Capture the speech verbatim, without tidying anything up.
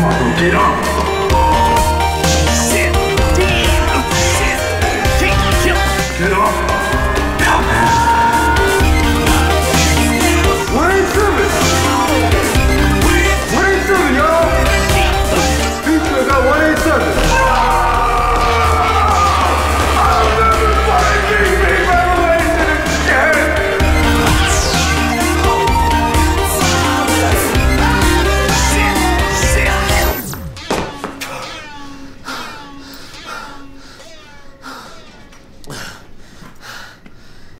Come on, get up!